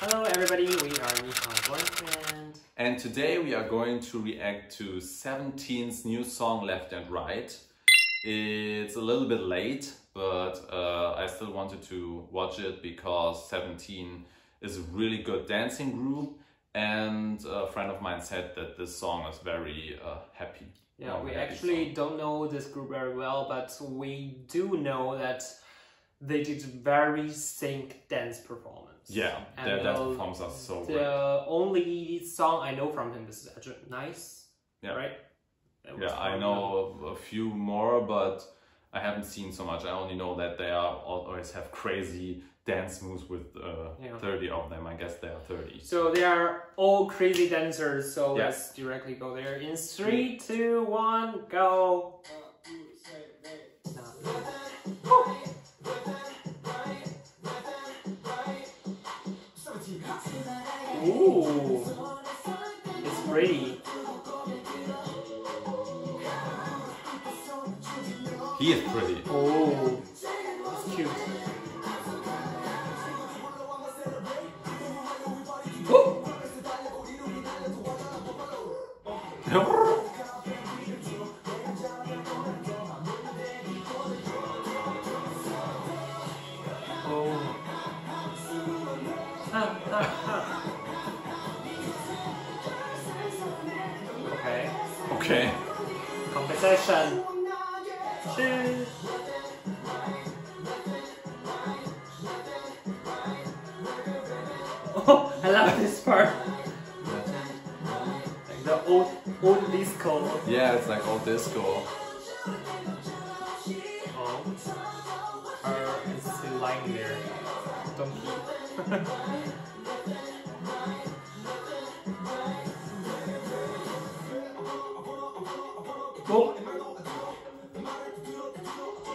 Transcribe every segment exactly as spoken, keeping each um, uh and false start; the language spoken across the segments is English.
Hello everybody, we are Nihao Boyfriend. And today we are going to react to Seventeen's new song Left and Right. It's a little bit late, but uh, I still wanted to watch it because Seventeen is a really good dancing group, and a friend of mine said that this song is very uh, happy. Yeah, um, we happy actually song. Don't know this group very well, but we do know that they did very sync dance performance. Yeah, their dance performances are so great. The only song I know from him is Nice, yeah. Right? Yeah, I know a, a few more, but I haven't seen so much. I only know that they are always have crazy dance moves with uh, yeah. thirty of them. I guess they are thirty. So they are all crazy dancers, so yeah. Let's directly go there. In three, two, one, go! Ooh, it's pretty. He is pretty. Oh, it's cute. Oh. Ah, ah, ah. Okay. Competition. Cheers. Oh, I love this part. Like the old, old disco. Yeah, it's like old disco. Oh, her is still lying there. Donkey. Oh.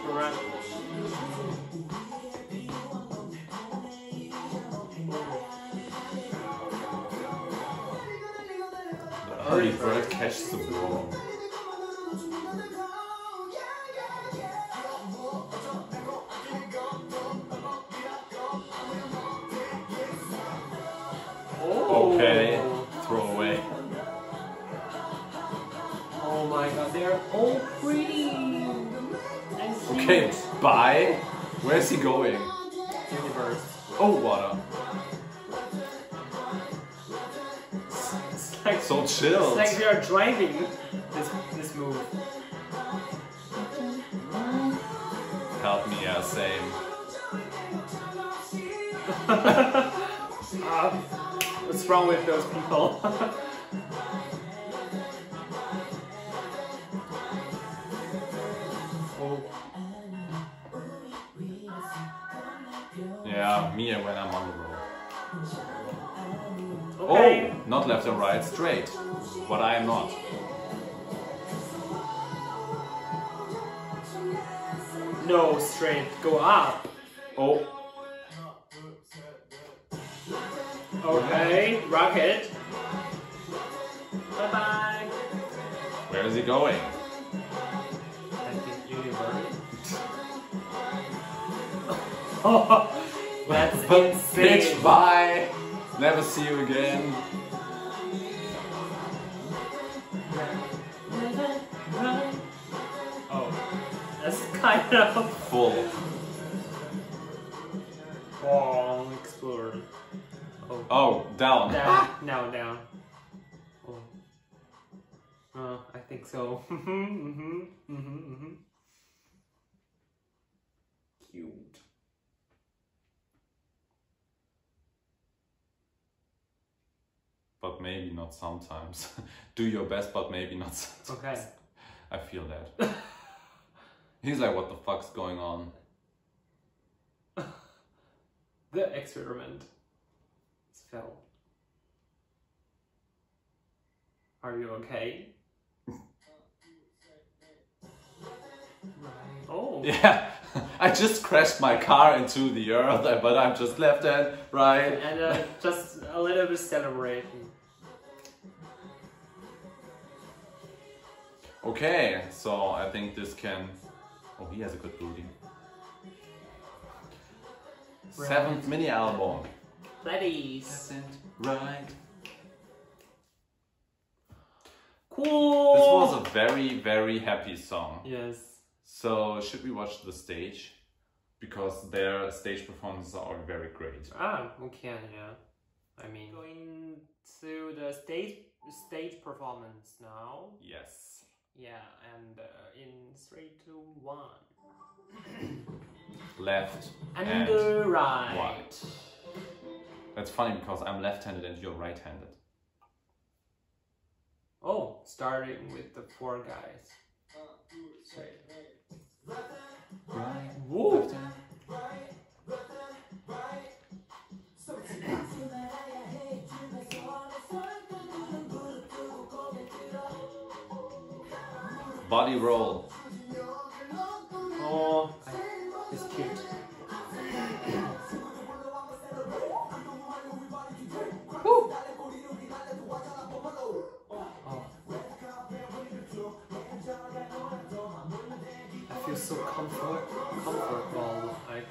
Right. The early bird catches the ball. Oh. Okay, throw away. Oh my god, they're all pretty! Okay, bye! Where's he going? Universe. Oh, water. It's like, so chill. It's like they are driving this, this move. Help me, yeah, same. uh, what's wrong with those people? Yeah, me when I'm on the road. Okay. Oh, not left and right, straight. But I am not. No, straight. Go up. Oh. Okay, rocket. Bye bye. Where is he going? Oh, that's insane. Bitch, bye. Never see you again. Oh, that's kind of full. Oh, explore. Oh, oh down. Down. Ah. Now down. Oh. Uh, I think so. mm-hmm, mm-hmm, mm-hmm, mm-hmm. Cute. But maybe not sometimes. Do your best, but maybe not sometimes. Okay. I feel that. He's like, what the fuck's going on? The experiment fell. Are you okay? Right. Oh. Yeah. I just crashed my car into the earth, but I'm just left and right. And uh, just a little bit celebrating. Okay, so I think this can... Oh, he has a good booty. Right. Seventh mini album. Ladies. Right. Cool. This was a very, very happy song. Yes. So should we watch the stage? Because their stage performances are very great. Ah, we can, yeah. I mean, going to the stage stage performance now. Yes. Yeah, and uh, in three, two, one. Left and, and right. right. That's funny because I'm left-handed and you're right-handed. Oh, starting with the four guys. Right. Right. Whoa. Body roll. Oh, it's cute. So comfort, comfortable, like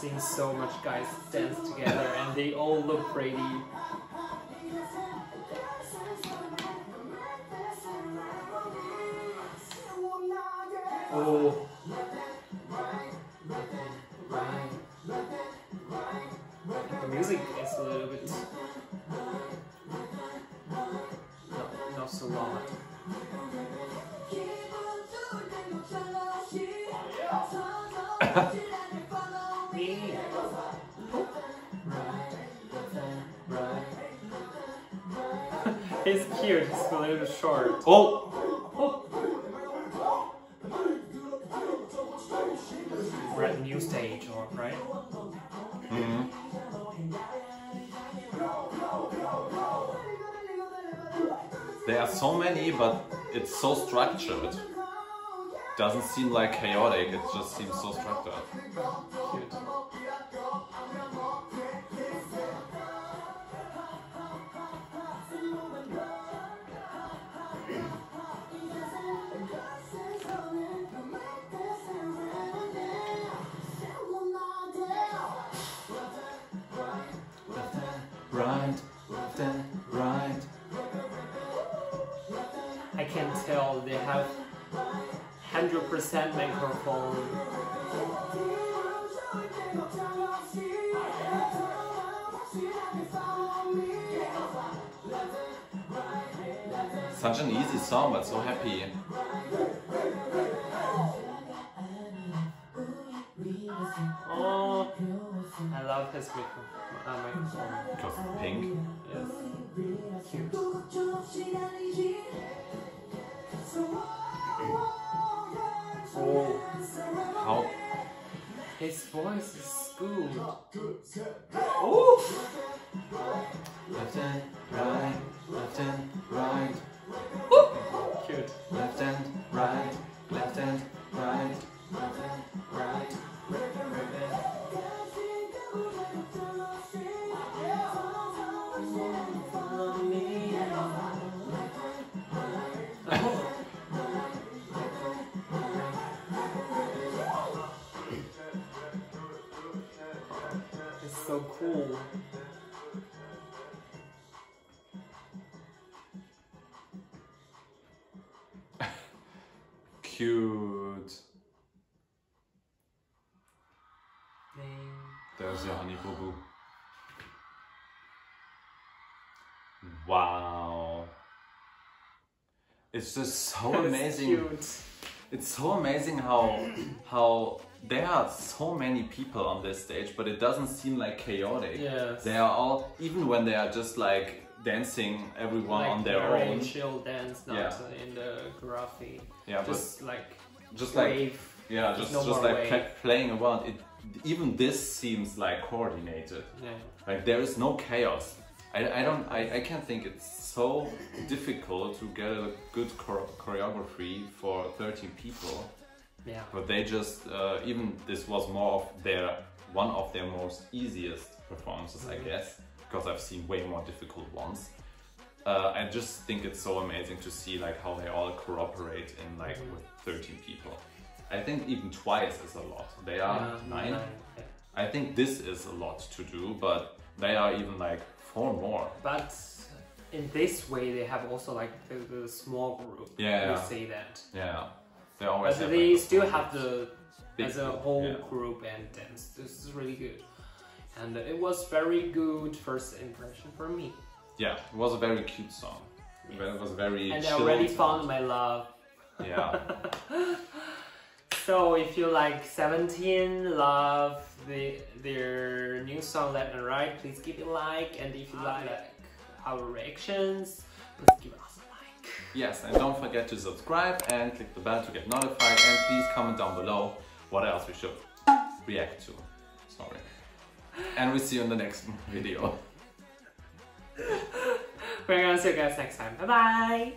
seeing so much guys dance together and they all look pretty. Oh. The music is a little bit not, not so loud. He's cute, he's a little short. Oh! Oh. We're at new stage, right? Mm-hmm. There are so many, but it's so structured. Doesn't seem like chaotic, it just seems so structured. Cute. Right, left and right. I can tell they have one hundred percent microphone. Such an easy song, but so happy. Oh, I love his microphone. Because it's pink. Yes. Cute. Oh, how his voice is good. Oh, left and right, left and right. Ooh. Cute. Left and right, left and right, left and right. So cool. Cute. Dang. There's your honey boo boo. Wow. It's just so amazing. Cute. It's so amazing how how there are so many people on this stage, but it doesn't seem like chaotic. Yes. They are all, even when they are just like dancing, everyone like on their own. Chill dance, not yeah. in the graphy. Yeah, just but like just wave. Like yeah, just no just like play, playing around. It even this seems like coordinated. Yeah. Like there is no chaos. I I don't I I can't think it's so difficult to get a good chor choreography for thirteen people. Yeah. But they just, uh, even this was more of their, one of their most easiest performances, mm-hmm. I guess, because I've seen way more difficult ones. Uh, I just think it's so amazing to see like how they all cooperate in like mm-hmm. with thirteen people. I think even twice is a lot. They are yeah, nine. nine. Yeah. I think this is a lot to do, but they are even like four more. But in this way, they have also like the, the small group. Yeah, you say that. Yeah, they always. But have, they like, still groups. have the Big as a group. whole yeah. group and dance. This is really good, and it was very good first impression for me. Yeah, it was a very cute song. Yes. It was very. And I already found song. my love. Yeah. So if you like Seventeen, love the, their new song Left and Right, please give it a like. And if you like, like our reactions, please give us a like. Yes, and don't forget to subscribe and click the bell to get notified. And please comment down below what else we should react to. Sorry. And we'll see you in the next video. We're gonna see you guys next time. Bye bye.